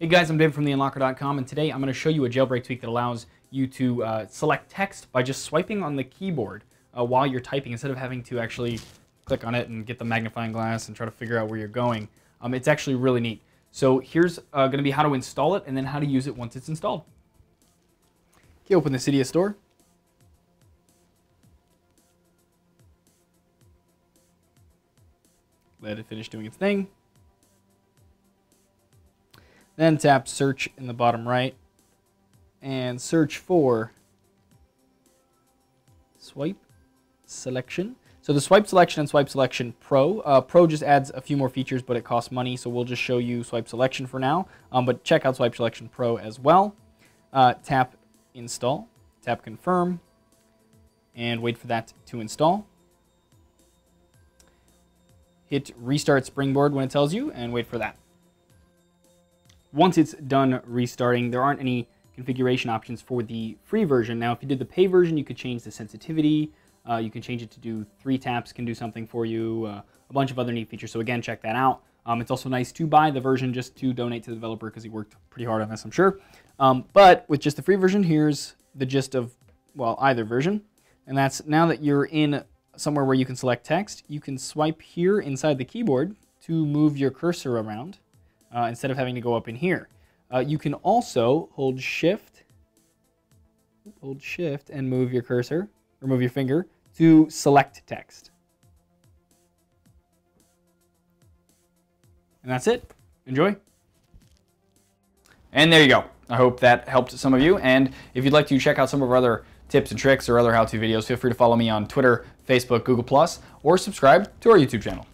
Hey guys, I'm David from TheUnlocker.com, and today I'm going to show you a jailbreak tweak that allows you to select text by just swiping on the keyboard while you're typing instead of having to actually click on it and get the magnifying glass and try to figure out where you're going. It's actually really neat. So here's going to be how to install it and then how to use it once it's installed. Okay, open the Cydia store. Let it finish doing its thing. Then tap search in the bottom right and search for Swipe Selection. So the Swipe Selection and Swipe Selection Pro. Pro just adds a few more features, but it costs money, so we'll just show you Swipe Selection for now. But check out Swipe Selection Pro as well. Tap Install, tap Confirm, and wait for that to install. Hit Restart Springboard when it tells you, and wait for that. Once it's done restarting, there aren't any configuration options for the free version. Now, if you did the pay version, you could change the sensitivity. You can change it to do 3 taps, can do something for you, a bunch of other neat features. So again, check that out. It's also nice to buy the version just to donate to the developer because he worked pretty hard on this, I'm sure. But with just the free version, here's the gist of, well, either version. And that's now that you're in somewhere where you can select text, you can swipe here inside the keyboard to move your cursor around. Instead of having to go up in here. You can also hold shift and move your cursor, or move your finger, to select text. And that's it. Enjoy. And there you go. I hope that helped some of you. And if you'd like to check out some of our other tips and tricks or other how-to videos, feel free to follow me on Twitter, Facebook, Google+, or subscribe to our YouTube channel.